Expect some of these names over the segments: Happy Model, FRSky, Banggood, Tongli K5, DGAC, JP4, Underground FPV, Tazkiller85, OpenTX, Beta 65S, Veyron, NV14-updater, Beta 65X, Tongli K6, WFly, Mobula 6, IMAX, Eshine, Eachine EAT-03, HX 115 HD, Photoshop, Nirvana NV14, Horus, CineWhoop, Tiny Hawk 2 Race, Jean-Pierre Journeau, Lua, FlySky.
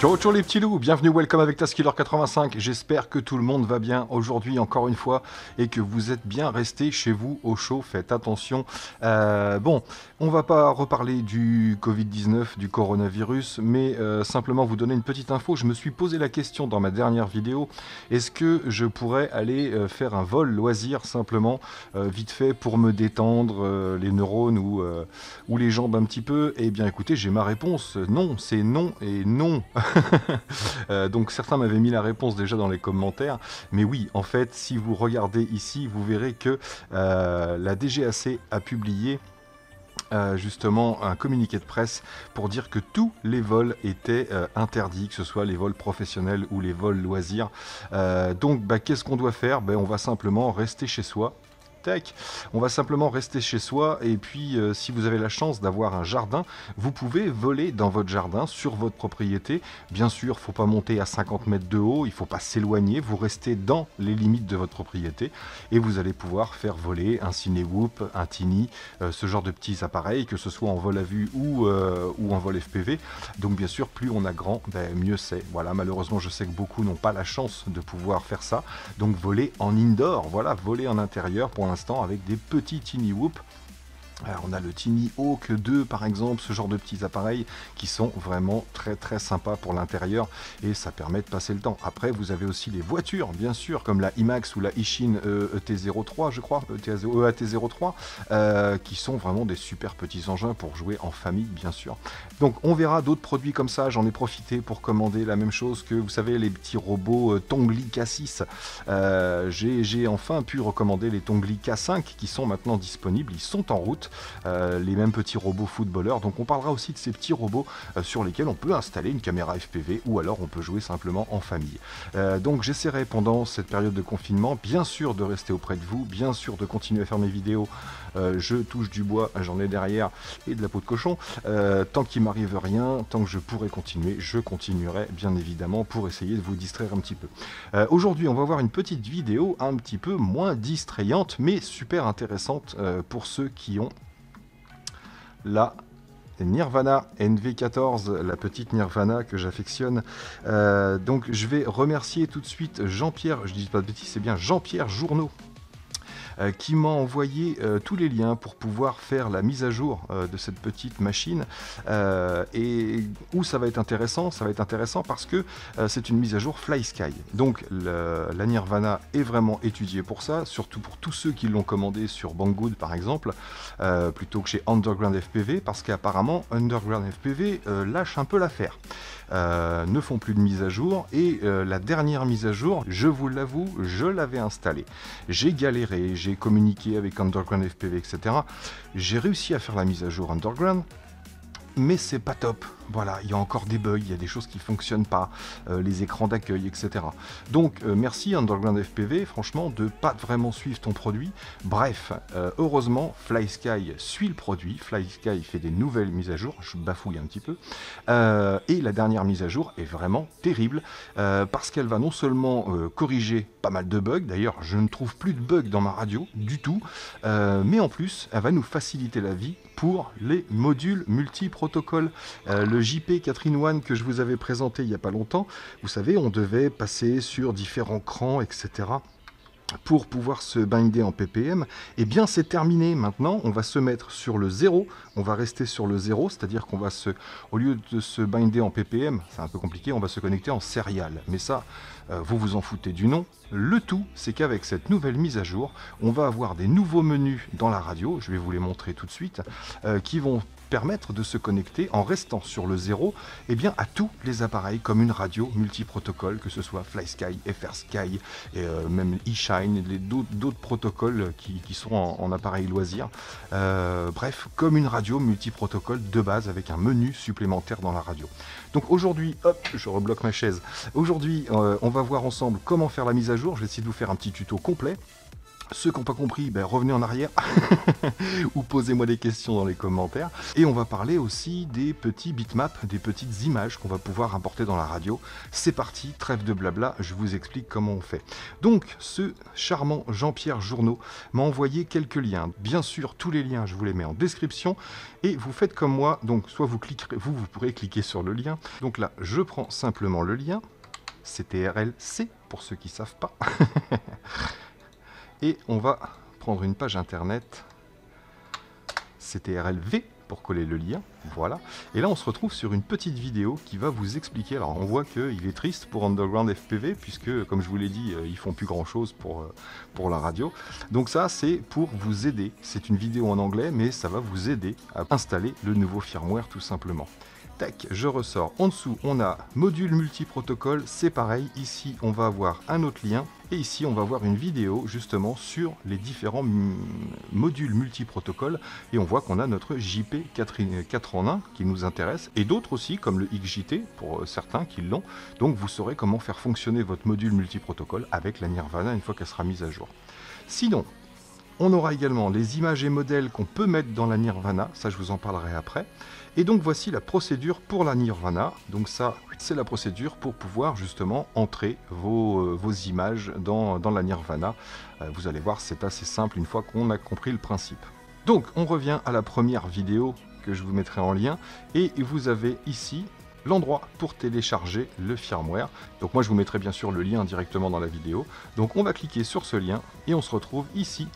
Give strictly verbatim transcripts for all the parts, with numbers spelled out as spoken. Ciao, ciao les petits loups, bienvenue, welcome avec Tazkiller quatre-vingt-cinq, j'espère que tout le monde va bien aujourd'hui encore une fois et que vous êtes bien restés chez vous au chaud, faites attention. Euh, bon, on va pas reparler du Covid dix-neuf, du coronavirus, mais euh, simplement vous donner une petite info. Je me suis posé la question dans ma dernière vidéo, est-ce que je pourrais aller euh, faire un vol loisir simplement, euh, vite fait, pour me détendre euh, les neurones ou, euh, ou les jambes un petit peu? Eh bien écoutez, j'ai ma réponse, non, c'est non et non. euh, donc certains m'avaient mis la réponse déjà dans les commentaires, mais oui, en fait, si vous regardez ici, vous verrez que euh, la D G A C a publié Euh, justement un communiqué de presse pour dire que tous les vols étaient euh, interdits, que ce soit les vols professionnels ou les vols loisirs. Euh, donc bah, qu'est-ce qu'on doit faire? Ben, on va simplement rester chez soi. On va simplement rester chez soi et puis euh, si vous avez la chance d'avoir un jardin, vous pouvez voler dans votre jardin, sur votre propriété. Bien sûr, faut pas monter à cinquante mètres de haut, il faut pas s'éloigner, vous restez dans les limites de votre propriété et vous allez pouvoir faire voler un CineWhoop, un Tiny, euh, ce genre de petits appareils, que ce soit en vol à vue ou, euh, ou en vol F P V. Donc bien sûr, plus on a grand, ben, mieux c'est. Voilà, malheureusement, je sais que beaucoup n'ont pas la chance de pouvoir faire ça. Donc voler en indoor, voilà, voler en intérieur pour l'instant avec des petits Tiny Whoop. Alors on a le Tiny Hawk deux par exemple, ce genre de petits appareils qui sont vraiment très très sympas pour l'intérieur et ça permet de passer le temps. Après vous avez aussi les voitures bien sûr, comme la IMAX ou la Eachine E A T zéro trois je crois, E A T zéro trois, euh, qui sont vraiment des super petits engins pour jouer en famille bien sûr. Donc on verra d'autres produits comme ça, j'en ai profité pour commander la même chose que vous savez les petits robots euh, Tongli K six. Euh, j'ai enfin pu recommander les Tongli K cinq qui sont maintenant disponibles, ils sont en route. Euh, les mêmes petits robots footballeurs, donc on parlera aussi de ces petits robots euh, sur lesquels on peut installer une caméra F P V ou alors on peut jouer simplement en famille. Euh, donc j'essaierai pendant cette période de confinement bien sûr de rester auprès de vous, bien sûr de continuer à faire mes vidéos, euh, je touche du bois, j'en ai derrière et de la peau de cochon, euh, tant qu'il m'arrive rien, tant que je pourrai continuer, je continuerai bien évidemment pour essayer de vous distraire un petit peu. Euh, aujourd'hui on va voir une petite vidéo un petit peu moins distrayante mais super intéressante euh, pour ceux qui ont la Nirvana N V quatorze, la petite Nirvana que j'affectionne. Euh, donc je vais remercier tout de suite Jean-Pierre, je dis pas de bêtises, c'est bien Jean-Pierre Journeau, euh, qui m'a envoyé euh, tous les liens pour pouvoir faire la mise à jour euh, de cette petite machine. Euh, et où ça va être intéressant, ça va être intéressant parce que euh, c'est une mise à jour FlySky. Donc le, la Nirvana est vraiment étudiée pour ça, surtout pour tous ceux qui l'ont commandé sur Banggood par exemple, euh, plutôt que chez Underground F P V, parce qu'apparemment Underground F P V euh, lâche un peu l'affaire. Euh, ne font plus de mise à jour et euh, la dernière mise à jour, je vous l'avoue, je l'avais installée. J'ai galéré, j'ai communiqué avec Underground F P V, et cetera. J'ai réussi à faire la mise à jour Underground, mais c'est pas top. Voilà, il y a encore des bugs, il y a des choses qui ne fonctionnent pas, euh, les écrans d'accueil, et cetera. Donc, euh, merci Underground F P V, franchement, de ne pas vraiment suivre ton produit. Bref, euh, heureusement, FlySky suit le produit, FlySky fait des nouvelles mises à jour, je bafouille un petit peu, euh, et la dernière mise à jour est vraiment terrible, euh, parce qu'elle va non seulement euh, corriger pas mal de bugs, d'ailleurs, je ne trouve plus de bugs dans ma radio, du tout, euh, mais en plus, elle va nous faciliter la vie pour les modules multi-protocoles. Euh, Le J P quatre in un que je vous avais présenté il n'y a pas longtemps, vous savez, on devait passer sur différents crans, et cetera pour pouvoir se binder en P P M, eh bien c'est terminé. Maintenant, on va se mettre sur le zéro, on va rester sur le zéro, c'est-à-dire qu'on va se, au lieu de se binder en P P M, c'est un peu compliqué, on va se connecter en serial. Mais ça, euh, vous vous en foutez du nom. Le tout, c'est qu'avec cette nouvelle mise à jour, on va avoir des nouveaux menus dans la radio, je vais vous les montrer tout de suite, euh, qui vont permettre de se connecter en restant sur le zéro eh bien, à tous les appareils comme une radio multi-protocole, que ce soit FlySky, FRSky, et euh, même Eshine, et d'autres protocoles qui, qui sont en, en appareil loisir. Euh, bref, comme une radio multi-protocole de base avec un menu supplémentaire dans la radio. Donc aujourd'hui, hop, je rebloque ma chaise. Aujourd'hui, euh, on va voir ensemble comment faire la mise à jour. Je vais essayer de vous faire un petit tuto complet. Ceux qui n'ont pas compris, ben revenez en arrière ou posez-moi des questions dans les commentaires. Et on va parler aussi des petits bitmaps, des petites images qu'on va pouvoir importer dans la radio. C'est parti, trêve de blabla, je vous explique comment on fait. Donc, ce charmant Jean-Pierre Journeau m'a envoyé quelques liens. Bien sûr, tous les liens, je vous les mets en description. Et vous faites comme moi, donc soit vous cliquerez, vous, vous pourrez cliquer sur le lien. Donc là, je prends simplement le lien. C T R L C, pour ceux qui ne savent pas. Et on va prendre une page internet C T R L V pour coller le lien, voilà. Et là on se retrouve sur une petite vidéo qui va vous expliquer. Alors on voit qu'il est triste pour Underground F P V puisque, comme je vous l'ai dit, ils font plus grand chose pour, pour la radio. Donc ça c'est pour vous aider, c'est une vidéo en anglais mais ça va vous aider à installer le nouveau firmware tout simplement. Tac, je ressors. En dessous, on a module multiprotocole, c'est pareil. Ici, on va avoir un autre lien. Et ici, on va avoir une vidéo justement sur les différents modules multiprotocoles. Et on voit qu'on a notre J P quatre en un qui nous intéresse. Et d'autres aussi, comme le X J T, pour certains qui l'ont. Donc, vous saurez comment faire fonctionner votre module multiprotocole avec la Nirvana une fois qu'elle sera mise à jour. Sinon, on aura également les images et modèles qu'on peut mettre dans la Nirvana. Ça, je vous en parlerai après. Et donc voici la procédure pour la Nirvana. Donc ça, c'est la procédure pour pouvoir justement entrer vos, vos images dans, dans la Nirvana. Vous allez voir, c'est assez simple une fois qu'on a compris le principe. Donc on revient à la première vidéo que je vous mettrai en lien. Et vous avez ici l'endroit pour télécharger le firmware. Donc moi je vous mettrai bien sûr le lien directement dans la vidéo. Donc on va cliquer sur ce lien et on se retrouve ici.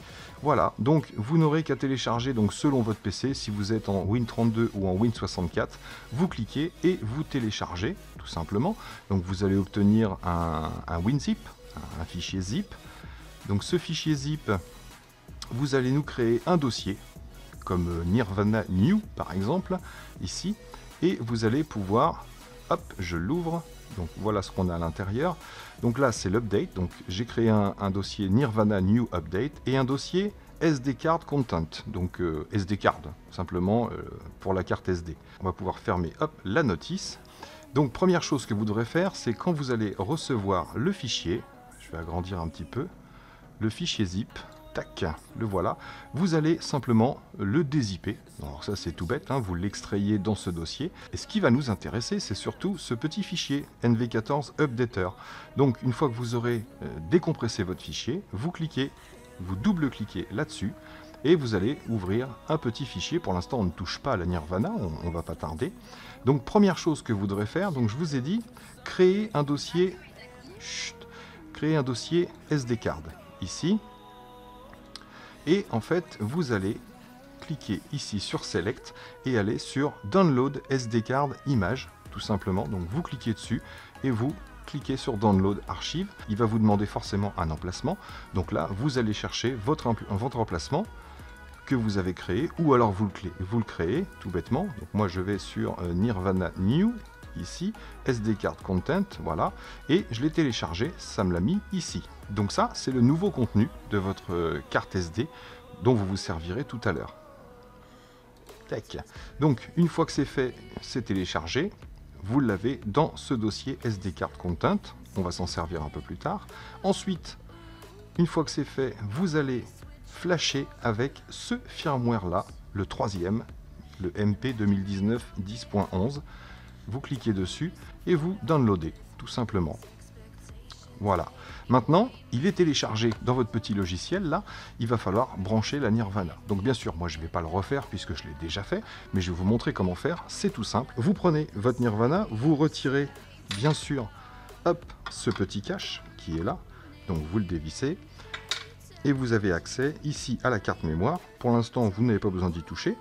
Voilà, donc vous n'aurez qu'à télécharger donc selon votre P C, si vous êtes en Win trente-deux ou en Win soixante-quatre, vous cliquez et vous téléchargez tout simplement. Donc vous allez obtenir un, un WinZip, un fichier zip. Donc ce fichier zip, vous allez nous créer un dossier, comme Nirvana New par exemple, ici. Et vous allez pouvoir, hop, je l'ouvre, donc voilà ce qu'on a à l'intérieur. Donc là c'est l'update, donc j'ai créé un, un dossier Nirvana New Update et un dossier S D Card Content, donc euh, S D Card, simplement euh, pour la carte S D. On va pouvoir fermer, hop, la notice. Donc première chose que vous devrez faire, c'est quand vous allez recevoir le fichier, je vais agrandir un petit peu, le fichier zip, tac, le voilà, vous allez simplement le dézipper. Alors ça c'est tout bête, hein, vous l'extrayez dans ce dossier. Et ce qui va nous intéresser, c'est surtout ce petit fichier N V quatorze Updater. Donc une fois que vous aurez euh, décompressé votre fichier, vous cliquez, vous double-cliquez là-dessus et vous allez ouvrir un petit fichier. Pour l'instant on ne touche pas à la Nirvana, on ne va pas tarder. Donc première chose que vous devrez faire, donc je vous ai dit, créer un dossier, chut, créer un dossier S D Card, ici. Et en fait, vous allez cliquer ici sur Select et aller sur Download S D Card Image, tout simplement. Donc vous cliquez dessus et vous cliquez sur Download Archive. Il va vous demander forcément un emplacement. Donc là, vous allez chercher votre, votre emplacement que vous avez créé ou alors vous le, vous le créez tout bêtement. Donc moi, je vais sur euh, Nirvana New, ici, S D Card Content, voilà. Et je l'ai téléchargé, ça me l'a mis ici. Donc ça, c'est le nouveau contenu de votre carte S D dont vous vous servirez tout à l'heure. Tac. Donc, une fois que c'est fait, c'est téléchargé. Vous l'avez dans ce dossier S D Card Content. On va s'en servir un peu plus tard. Ensuite, une fois que c'est fait, vous allez flasher avec ce firmware-là, le troisième, le M P deux mille dix-neuf dix point onze. Vous cliquez dessus et vous downloadez, tout simplement. Voilà. Maintenant, il est téléchargé dans votre petit logiciel, là, il va falloir brancher la Nirvana. Donc bien sûr, moi je ne vais pas le refaire puisque je l'ai déjà fait, mais je vais vous montrer comment faire, c'est tout simple. Vous prenez votre Nirvana, vous retirez bien sûr, hop, ce petit cache qui est là, donc vous le dévissez, et vous avez accès ici à la carte mémoire. Pour l'instant, vous n'avez pas besoin d'y toucher,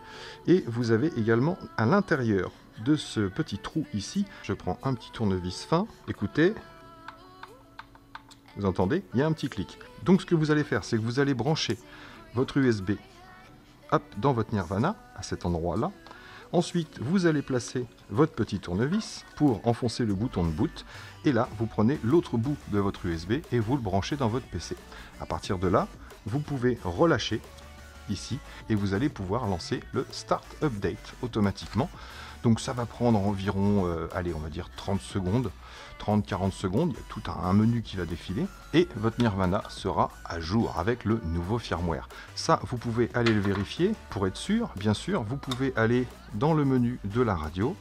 et vous avez également à l'intérieur de ce petit trou ici, je prends un petit tournevis fin, écoutez, vous entendez, il y a un petit clic. Donc ce que vous allez faire, c'est que vous allez brancher votre U S B hop, dans votre Nirvana, à cet endroit-là. Ensuite, vous allez placer votre petit tournevis pour enfoncer le bouton de boot. Et là, vous prenez l'autre bout de votre U S B et vous le branchez dans votre P C. À partir de là, vous pouvez relâcher ici et vous allez pouvoir lancer le Start Update automatiquement. Donc ça va prendre environ, euh, allez, on va dire trente secondes, trente à quarante secondes, il y a tout un, un menu qui va défiler, et votre Nirvana sera à jour avec le nouveau firmware. Ça, vous pouvez aller le vérifier pour être sûr. Bien sûr, vous pouvez aller dans le menu de la radio,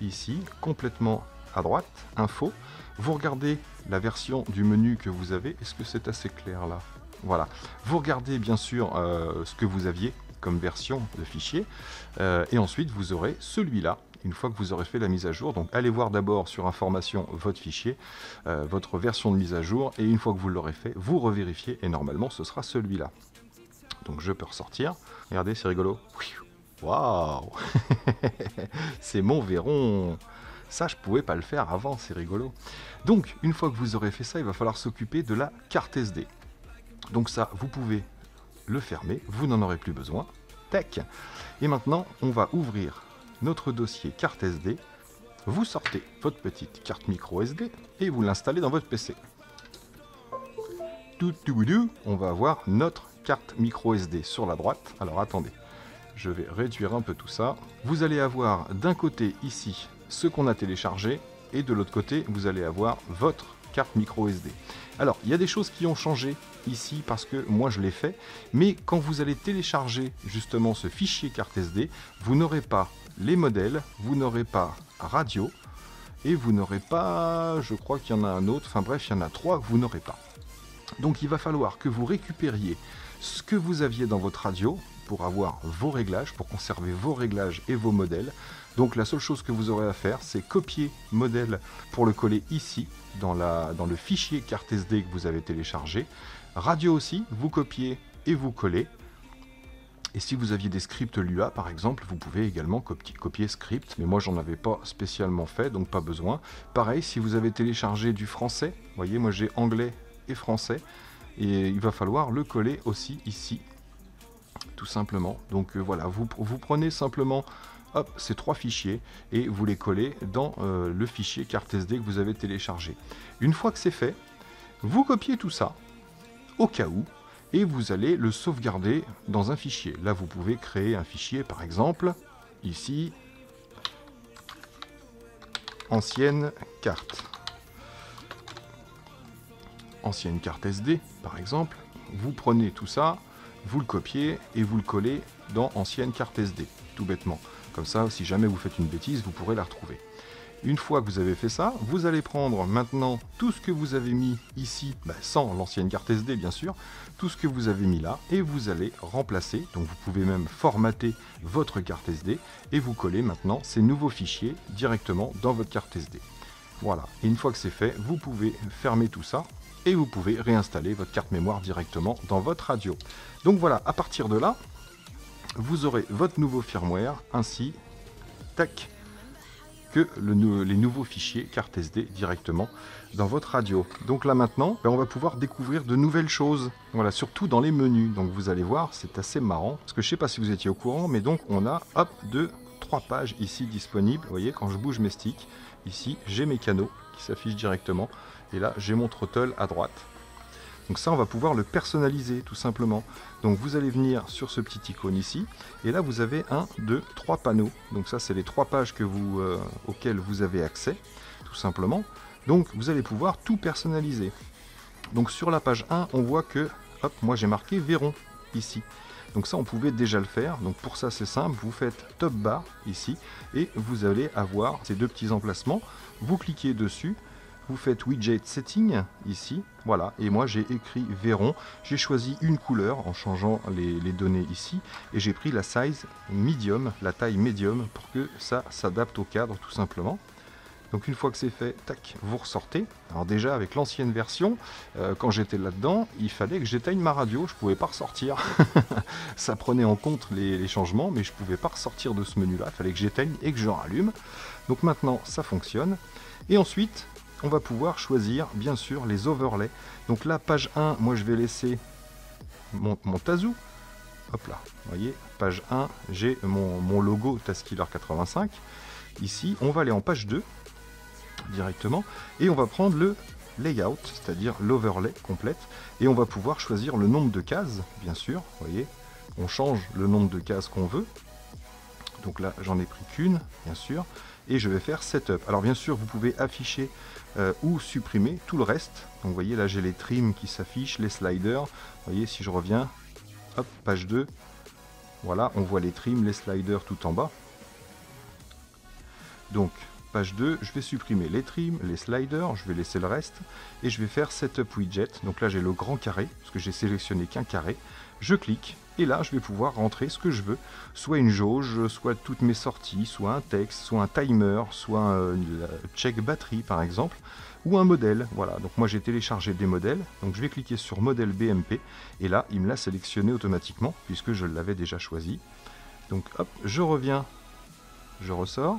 ici, complètement à droite, info, vous regardez la version du menu que vous avez. Est-ce que c'est assez clair là? Voilà, vous regardez bien sûr euh, ce que vous aviez comme version de fichier, euh, et ensuite vous aurez celui-là une fois que vous aurez fait la mise à jour. Donc allez voir d'abord sur information votre fichier, euh, votre version de mise à jour, et une fois que vous l'aurez fait, vous revérifiez, et normalement ce sera celui-là. Donc je peux ressortir, regardez, c'est rigolo, waouh. C'est mon Veyron. Ça, je pouvais pas le faire avant, c'est rigolo. Donc, une fois que vous aurez fait ça, il va falloir s'occuper de la carte S D. Donc ça, vous pouvez le fermer, vous n'en aurez plus besoin. Tac. Et maintenant, on va ouvrir notre dossier carte S D. Vous sortez votre petite carte micro S D et vous l'installez dans votre P C. Tout, tout, tout, on va avoir notre carte micro S D sur la droite. Alors, attendez, je vais réduire un peu tout ça. Vous allez avoir d'un côté, ici, ce qu'on a téléchargé, et de l'autre côté vous allez avoir votre carte micro S D. Alors il y a des choses qui ont changé ici parce que moi je l'ai fait, mais quand vous allez télécharger justement ce fichier carte S D, vous n'aurez pas les modèles, vous n'aurez pas radio, et vous n'aurez pas, je crois qu'il y en a un autre, enfin bref il y en a trois que vous n'aurez pas. Donc il va falloir que vous récupériez ce que vous aviez dans votre radio pour avoir vos réglages, pour conserver vos réglages et vos modèles. Donc la seule chose que vous aurez à faire, c'est copier modèle pour le coller ici, dans, la, dans le fichier carte S D que vous avez téléchargé. Radio aussi, vous copiez et vous collez. Et si vous aviez des scripts Lua par exemple, vous pouvez également copier, copier script, mais moi j'en avais pas spécialement fait, donc pas besoin. Pareil, si vous avez téléchargé du français, vous voyez, moi j'ai anglais et français, et il va falloir le coller aussi ici, tout simplement. Donc euh, voilà, vous, vous prenez simplement hop, ces trois fichiers et vous les collez dans euh, le fichier carte S D que vous avez téléchargé. Une fois que c'est fait, vous copiez tout ça au cas où et vous allez le sauvegarder dans un fichier. Là, vous pouvez créer un fichier, par exemple, ici, ancienne carte. Ancienne carte S D, par exemple. Vous prenez tout ça, vous le copiez et vous le collez dans ancienne carte S D, tout bêtement. Comme ça, si jamais vous faites une bêtise, vous pourrez la retrouver. Une fois que vous avez fait ça, vous allez prendre maintenant tout ce que vous avez mis ici, bah sans l'ancienne carte S D bien sûr, tout ce que vous avez mis là, et vous allez remplacer, donc vous pouvez même formater votre carte S D, et vous collez maintenant ces nouveaux fichiers directement dans votre carte S D. Voilà, et une fois que c'est fait, vous pouvez fermer tout ça, et vous pouvez réinstaller votre carte mémoire directement dans votre radio. Donc voilà, à partir de là, vous aurez votre nouveau firmware ainsi, tac, que le, les nouveaux fichiers carte S D directement dans votre radio. Donc là maintenant, ben on va pouvoir découvrir de nouvelles choses, voilà, surtout dans les menus. Donc vous allez voir, c'est assez marrant, parce que je ne sais pas si vous étiez au courant, mais donc on a, hop, deux, trois pages ici disponibles. Vous voyez, quand je bouge mes sticks, ici, j'ai mes canaux qui s'affichent directement, et là, j'ai mon throttle à droite. Donc ça, on va pouvoir le personnaliser, tout simplement. Donc vous allez venir sur ce petit icône ici, et là vous avez un, deux, trois panneaux. Donc ça, c'est les trois pages que vous, euh, auxquelles vous avez accès, tout simplement. Donc vous allez pouvoir tout personnaliser. Donc sur la page un, on voit que, hop, moi j'ai marqué Veyron, ici. Donc ça, on pouvait déjà le faire. Donc pour ça, c'est simple, vous faites top bar, ici, et vous allez avoir ces deux petits emplacements. Vous cliquez dessus. Vous faites widget setting ici, voilà, et moi j'ai écrit Veyron, j'ai choisi une couleur en changeant les, les données ici, et j'ai pris la size medium, la taille médium, pour que ça s'adapte au cadre tout simplement. Donc une fois que c'est fait, tac, vous ressortez. Alors déjà avec l'ancienne version, euh, quand j'étais là-dedans, il fallait que j'éteigne ma radio, je pouvais pas ressortir. Ça prenait en compte les, les changements, mais je pouvais pas ressortir de ce menu-là, il fallait que j'éteigne et que je rallume. Donc maintenant ça fonctionne, et ensuite on va pouvoir choisir bien sûr les overlays. Donc là, page un, moi je vais laisser mon, mon Tazoo. Hop là, vous voyez, page un, j'ai mon, mon logo Tazkiller quatre-vingt-cinq. Ici, on va aller en page deux directement et on va prendre le layout, c'est-à-dire l'overlay complète. Et on va pouvoir choisir le nombre de cases, bien sûr. Vous voyez, on change le nombre de cases qu'on veut. Donc là, j'en ai pris qu'une, bien sûr, et je vais faire Setup. Alors bien sûr, vous pouvez afficher euh, ou supprimer tout le reste. Donc vous voyez, là j'ai les trims qui s'affichent, les sliders. Vous voyez, si je reviens, hop, page deux, voilà, on voit les trims, les sliders tout en bas. Donc, page deux, je vais supprimer les trims, les sliders, je vais laisser le reste, et je vais faire Setup Widget. Donc là, j'ai le grand carré, parce que j'ai sélectionné qu'un carré. Je clique, et là, je vais pouvoir rentrer ce que je veux, soit une jauge, soit toutes mes sorties, soit un texte, soit un timer, soit une check batterie, par exemple, ou un modèle. Voilà, donc moi, j'ai téléchargé des modèles, donc je vais cliquer sur Modèle B M P, et là, il me l'a sélectionné automatiquement, puisque je l'avais déjà choisi. Donc, hop, je reviens, je ressors.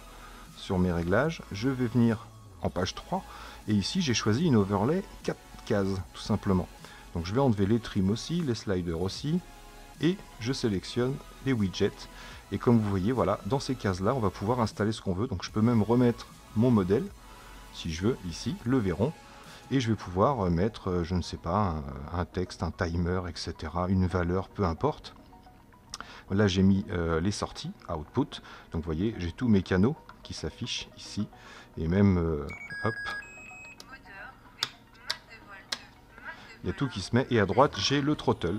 Sur mes réglages, je vais venir en page trois, et ici j'ai choisi une overlay quatre cases tout simplement. Donc je vais enlever les trims aussi, les sliders aussi, et je sélectionne les widgets. Et comme vous voyez, voilà, dans ces cases là on va pouvoir installer ce qu'on veut. Donc je peux même remettre mon modèle si je veux ici, le Veyron, et je vais pouvoir mettre, je ne sais pas, un, un texte, un timer, etc., une valeur, peu importe. Là j'ai mis euh, les sorties output, donc vous voyez, j'ai tous mes canaux qui s'affiche ici, et même euh, hop, il y a tout qui se met, et à droite j'ai le throttle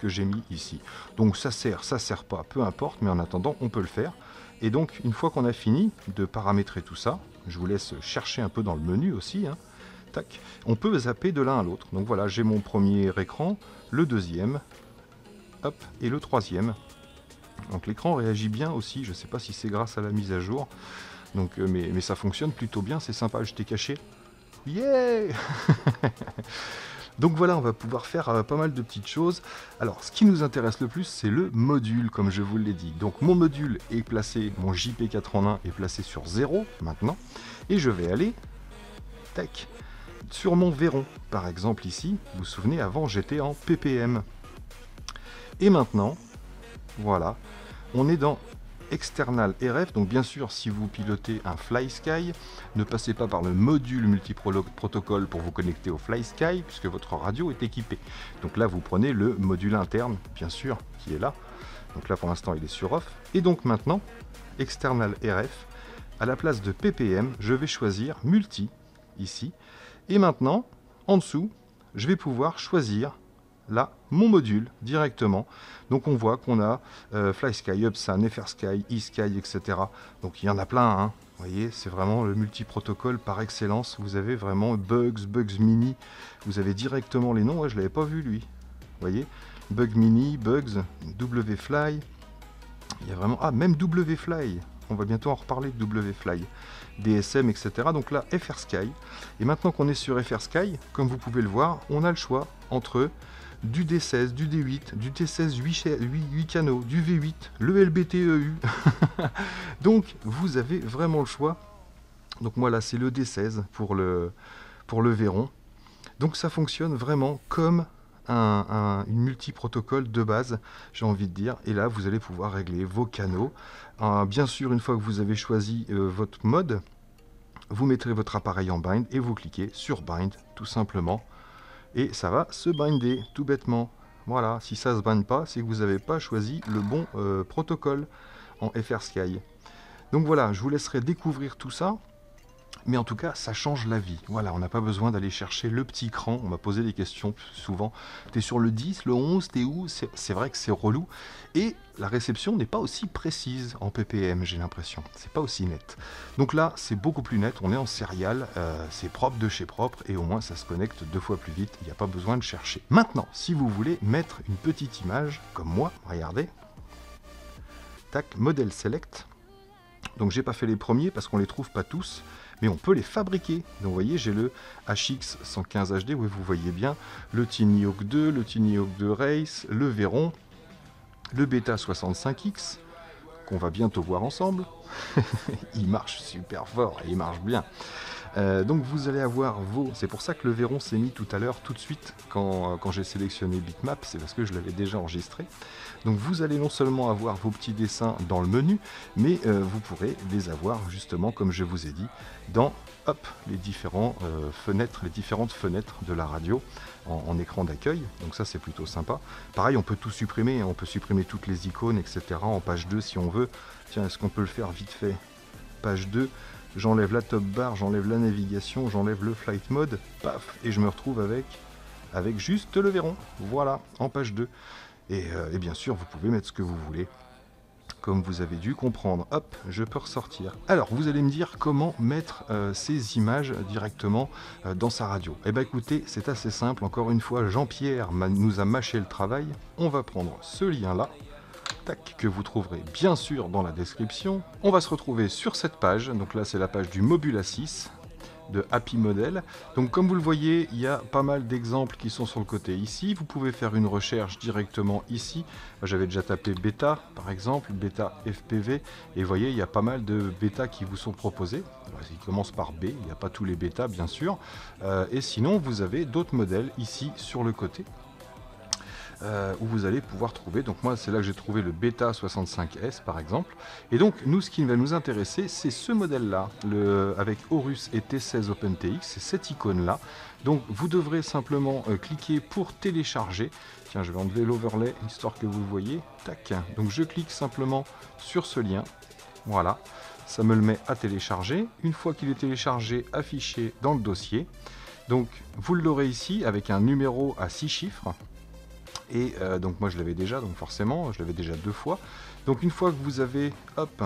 que j'ai mis ici. Donc ça sert, ça sert pas, peu importe, mais en attendant on peut le faire. Et donc une fois qu'on a fini de paramétrer tout ça, je vous laisse chercher un peu dans le menu aussi, hein. Tac, on peut zapper de l'un à l'autre. Donc voilà, j'ai mon premier écran, le deuxième, hop, et le troisième. Donc l'écran réagit bien aussi, je ne sais pas si c'est grâce à la mise à jour, donc, euh, mais, mais ça fonctionne plutôt bien, c'est sympa, je t'ai caché. Yeah. Donc voilà, on va pouvoir faire euh, pas mal de petites choses. Alors ce qui nous intéresse le plus, c'est le module, comme je vous l'ai dit. Donc mon module est placé, mon J P quatre en un est placé sur zéro maintenant, et je vais aller, tac, sur mon Veyron. Par exemple ici, vous vous souvenez, avant j'étais en P P M. Et maintenant, voilà, on est dans External R F, donc bien sûr si vous pilotez un FlySky, ne passez pas par le module multiprotocole pour vous connecter au FlySky, puisque votre radio est équipée. Donc là vous prenez le module interne, bien sûr, qui est là. Donc là pour l'instant il est sur off. Et donc maintenant, External R F, à la place de P P M, je vais choisir Multi, ici. Et maintenant, en dessous, je vais pouvoir choisir là mon module directement. Donc on voit qu'on a euh, FlySky, UpSun, FRSky, eSky, et cetera. Donc il y en a plein, hein. Vous voyez, c'est vraiment le multiprotocole par excellence. Vous avez vraiment Bugs, Bugs Mini, vous avez directement les noms. Ouais, je ne l'avais pas vu lui. Vous voyez, Bug Mini, Bugs, WFly, il y a vraiment... Ah, même WFly, on va bientôt en reparler de WFly, D S M, et cetera. Donc là, FRSky. Et maintenant qu'on est sur FRSky, comme vous pouvez le voir, on a le choix entre du D seize, du D huit, du T seize huit canaux, du V huit, le L B T E U. Donc vous avez vraiment le choix. Donc moi là c'est le D seize pour le, pour le Veyron. Donc ça fonctionne vraiment comme un, un une multi-protocole de base, j'ai envie de dire. Et là vous allez pouvoir régler vos canaux. Euh, bien sûr, une fois que vous avez choisi euh, votre mode, vous mettrez votre appareil en bind et vous cliquez sur bind tout simplement. Et ça va se binder, tout bêtement. Voilà, si ça ne se binde pas, c'est que vous n'avez pas choisi le bon euh, protocole en FRSky. Donc voilà, je vous laisserai découvrir tout ça. Mais en tout cas, ça change la vie. Voilà, on n'a pas besoin d'aller chercher le petit cran. On m'a posé des questions souvent. T'es sur le dix, le onze, t'es où? C'est vrai que c'est relou. Et la réception n'est pas aussi précise en P P M, j'ai l'impression. C'est pas aussi net. Donc là, c'est beaucoup plus net. On est en serial. Euh, c'est propre de chez propre. Et au moins, ça se connecte deux fois plus vite. Il n'y a pas besoin de chercher. Maintenant, si vous voulez mettre une petite image, comme moi, regardez. Tac, modèle select. Donc j'ai pas fait les premiers parce qu'on les trouve pas tous. Mais on peut les fabriquer. Donc vous voyez, j'ai le H X cent quinze H D, oui, vous voyez bien, le Tiny Hawk deux, le Tiny Hawk deux Race, le Veyron, le Beta soixante-cinq X, qu'on va bientôt voir ensemble. Il marche super fort, et il marche bien. Euh, donc vous allez avoir vos... C'est pour ça que le Veyron s'est mis tout à l'heure, tout de suite, quand, quand j'ai sélectionné Bitmap, c'est parce que je l'avais déjà enregistré. Donc vous allez non seulement avoir vos petits dessins dans le menu, mais euh, vous pourrez les avoir justement, comme je vous ai dit, dans hop, les, différents, euh, fenêtres, les différentes fenêtres de la radio en, en écran d'accueil. Donc ça c'est plutôt sympa. Pareil, on peut tout supprimer, on peut supprimer toutes les icônes, et cetera en page deux si on veut. Tiens, est-ce qu'on peut le faire vite fait? Page deux. J'enlève la top bar, j'enlève la navigation, j'enlève le flight mode, paf, et je me retrouve avec, avec juste le Veyron. Voilà, en page deux. Et, euh, et bien sûr, vous pouvez mettre ce que vous voulez, comme vous avez dû comprendre. Hop, je peux ressortir. Alors, vous allez me dire comment mettre euh, ces images directement euh, dans sa radio. Eh bien, écoutez, c'est assez simple. Encore une fois, Jean-Pierre nous a mâché le travail. On va prendre ce lien-là, tac, que vous trouverez bien sûr dans la description. On va se retrouver sur cette page, donc là c'est la page du Mobula six de Happy Model. Donc comme vous le voyez, il y a pas mal d'exemples qui sont sur le côté ici. Vous pouvez faire une recherche directement ici. J'avais déjà tapé Beta par exemple, Beta F P V, et vous voyez il y a pas mal de Beta qui vous sont proposés. Ils commencent par B, il n'y a pas tous les Beta bien sûr. Euh, et sinon vous avez d'autres modèles ici sur le côté. Euh, où vous allez pouvoir trouver, donc moi c'est là que j'ai trouvé le Beta soixante-cinq S par exemple, et donc nous ce qui va nous intéresser c'est ce modèle là, le, avec Horus et T seize OpenTX, c'est cette icône là, donc vous devrez simplement euh, cliquer pour télécharger. Tiens, je vais enlever l'overlay histoire que vous le voyez, tac, donc je clique simplement sur ce lien, voilà, ça me le met à télécharger, une fois qu'il est téléchargé, affiché dans le dossier, donc vous l'aurez ici avec un numéro à six chiffres, et euh, donc moi je l'avais déjà, donc forcément je l'avais déjà deux fois. Donc une fois que vous avez hop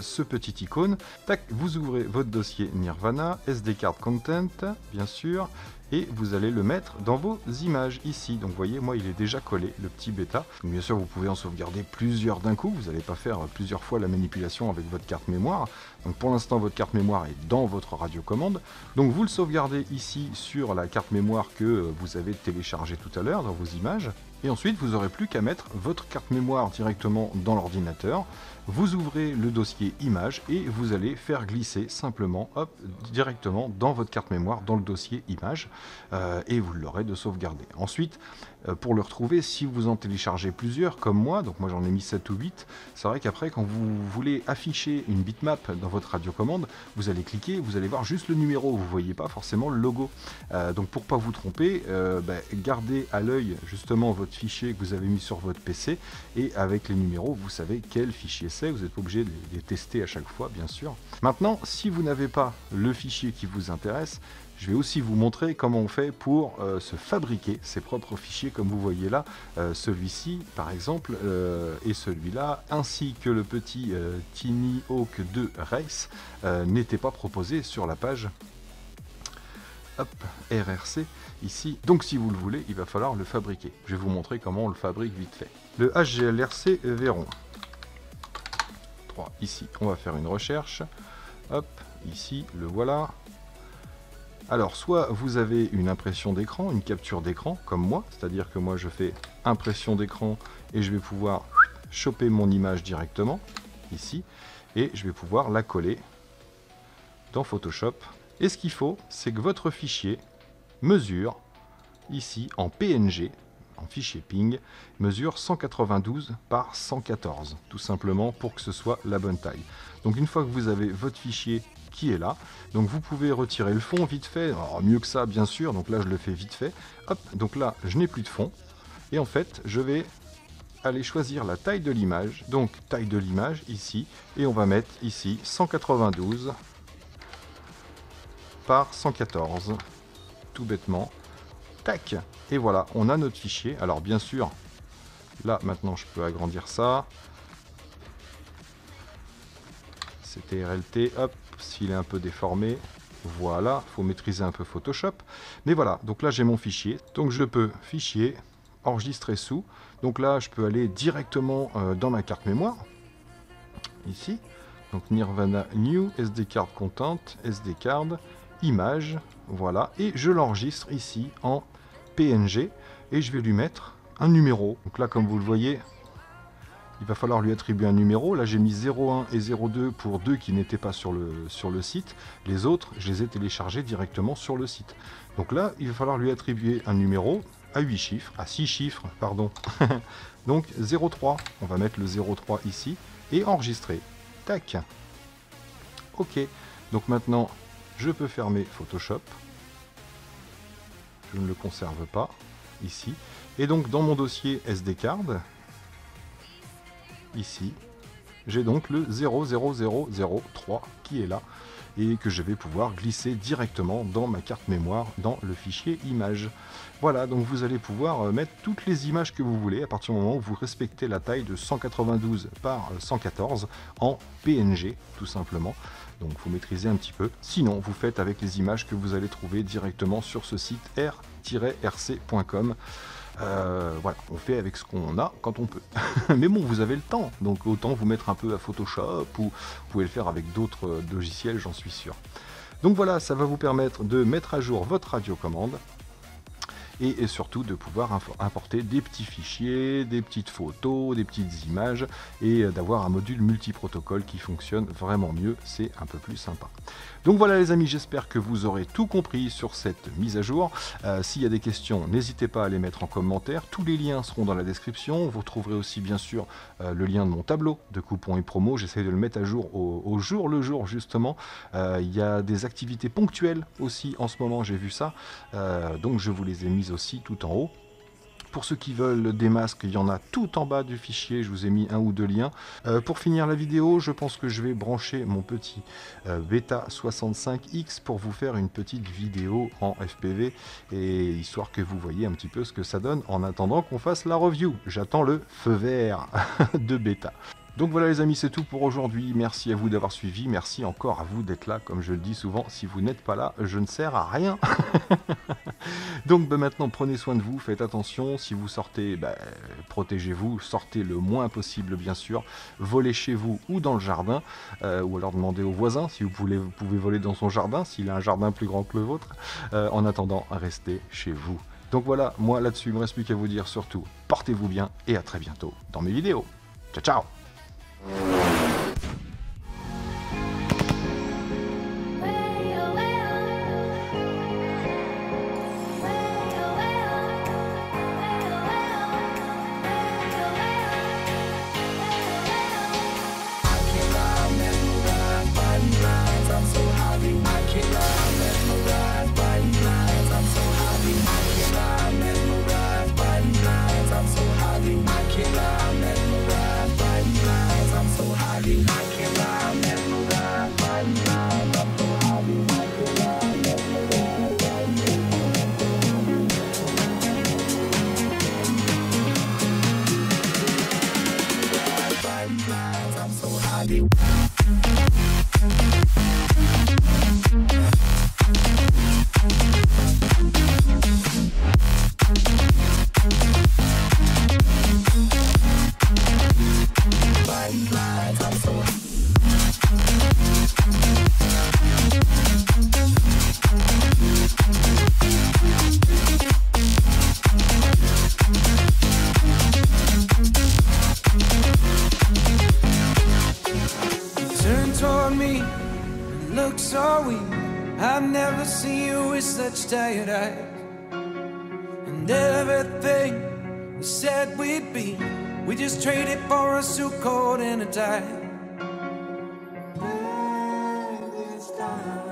ce petit icône, tac, vous ouvrez votre dossier Nirvana, S D card content bien sûr, et vous allez le mettre dans vos images ici. Donc vous voyez, moi il est déjà collé, le petit bêta. Bien sûr vous pouvez en sauvegarder plusieurs d'un coup, vous n'allez pas faire plusieurs fois la manipulation avec votre carte mémoire. Donc pour l'instant votre carte mémoire est dans votre radiocommande. Donc vous le sauvegardez ici sur la carte mémoire que vous avez téléchargée tout à l'heure dans vos images. Et ensuite vous n'aurez plus qu'à mettre votre carte mémoire directement dans l'ordinateur. Vous ouvrez le dossier images et vous allez faire glisser simplement hop, directement dans votre carte mémoire, dans le dossier images, euh, et vous l'aurez de sauvegarder. Ensuite, euh, pour le retrouver, si vous en téléchargez plusieurs comme moi, donc moi j'en ai mis sept ou huit, c'est vrai qu'après quand vous voulez afficher une bitmap dans votre radiocommande, vous allez cliquer, vous allez voir juste le numéro, vous ne voyez pas forcément le logo. Euh, donc pour ne pas vous tromper, euh, bah, gardez à l'œil justement votre fichier que vous avez mis sur votre P C, et avec les numéros, vous savez quel fichier c'est. Vous n'êtes pas obligé de les tester à chaque fois, bien sûr. Maintenant, si vous n'avez pas le fichier qui vous intéresse, je vais aussi vous montrer comment on fait pour euh, se fabriquer ses propres fichiers, comme vous voyez là, euh, celui-ci par exemple, euh, et celui-là, ainsi que le petit euh, Tiny Hawk deux Race euh, n'était pas proposé sur la page hop, R R C ici. Donc si vous le voulez, il va falloir le fabriquer. Je vais vous montrer comment on le fabrique vite fait. Le H G L R C Veyron ici, on va faire une recherche, hop, ici, le voilà. Alors, soit vous avez une impression d'écran, une capture d'écran, comme moi, c'est-à-dire que moi je fais impression d'écran et je vais pouvoir choper mon image directement, ici, et je vais pouvoir la coller dans Photoshop. Et ce qu'il faut, c'est que votre fichier mesure, ici, en P N G, en fichier ping, mesure cent quatre-vingt-douze par cent quatorze, tout simplement pour que ce soit la bonne taille. Donc une fois que vous avez votre fichier qui est là, donc vous pouvez retirer le fond vite fait, alors mieux que ça bien sûr, donc là je le fais vite fait, hop, donc là je n'ai plus de fond, et en fait je vais aller choisir la taille de l'image, donc taille de l'image ici, et on va mettre ici cent quatre-vingt-douze par cent quatorze, tout bêtement. Tac, et voilà, on a notre fichier. Alors bien sûr, là maintenant je peux agrandir ça. C'était R L T, hop, s'il est un peu déformé, voilà, faut maîtriser un peu Photoshop. Mais voilà, donc là j'ai mon fichier, donc je peux fichier, enregistrer sous. Donc là je peux aller directement euh, dans ma carte mémoire, ici. Donc Nirvana New, S D card content, S D card, image, voilà, et je l'enregistre ici en P N G et je vais lui mettre un numéro. Donc là comme vous le voyez, il va falloir lui attribuer un numéro. Là, j'ai mis zéro un et zéro deux pour deux qui n'étaient pas sur le, sur le site. Les autres, je les ai téléchargés directement sur le site. Donc là, il va falloir lui attribuer un numéro à huit chiffres, à six chiffres, pardon. Donc zéro trois, on va mettre le zéro trois ici et enregistrer. Tac. OK. Donc maintenant, je peux fermer Photoshop. Je ne le conserve pas ici. Et donc dans mon dossier S D card, ici, j'ai donc le zéro zéro zéro zéro trois qui est là et que je vais pouvoir glisser directement dans ma carte mémoire dans le fichier image. Voilà, donc vous allez pouvoir mettre toutes les images que vous voulez à partir du moment où vous respectez la taille de cent quatre-vingt-douze par cent quatorze en P N G tout simplement. Donc vous maîtrisez un petit peu. Sinon, vous faites avec les images que vous allez trouver directement sur ce site r tiret r c point com. Euh, voilà, on fait avec ce qu'on a quand on peut. Mais bon, vous avez le temps, donc autant vous mettre un peu à Photoshop ou vous pouvez le faire avec d'autres logiciels, j'en suis sûr. Donc voilà, ça va vous permettre de mettre à jour votre radiocommande. Et surtout de pouvoir importer des petits fichiers, des petites photos, des petites images et d'avoir un module multiprotocole qui fonctionne vraiment mieux, c'est un peu plus sympa. Donc voilà les amis, j'espère que vous aurez tout compris sur cette mise à jour. Euh, s'il y a des questions, n'hésitez pas à les mettre en commentaire, tous les liens seront dans la description. Vous trouverez aussi bien sûr euh, le lien de mon tableau de coupons et promos, j'essaie de le mettre à jour au, au jour le jour justement. Euh, il y a des activités ponctuelles aussi en ce moment, j'ai vu ça, euh, donc je vous les ai mises aussi tout en haut. Pour ceux qui veulent des masques, il y en a tout en bas du fichier, je vous ai mis un ou deux liens. Euh, pour finir la vidéo, je pense que je vais brancher mon petit euh, Beta soixante-cinq X pour vous faire une petite vidéo en F P V, et histoire que vous voyez un petit peu ce que ça donne en attendant qu'on fasse la review. J'attends le feu vert de Beta. Donc voilà les amis, c'est tout pour aujourd'hui, merci à vous d'avoir suivi, merci encore à vous d'être là, comme je le dis souvent, si vous n'êtes pas là, je ne sers à rien. Donc ben, maintenant, prenez soin de vous, faites attention, si vous sortez, ben, protégez-vous, sortez le moins possible bien sûr, volez chez vous ou dans le jardin, euh, ou alors demandez aux voisins si vous pouvez, vous pouvez voler dans son jardin, s'il a un jardin plus grand que le vôtre. Euh, en attendant, restez chez vous. Donc voilà, moi là-dessus, il ne me reste plus qu'à vous dire surtout, portez-vous bien et à très bientôt dans mes vidéos. Ciao ciao. Thank you. Tired eyes, and everything we said we'd be, we just traded for a suit coat and a tie. This time,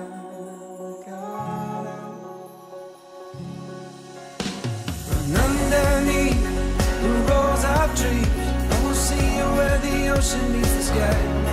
underneath the rows of trees, I will see you where the ocean meets the sky.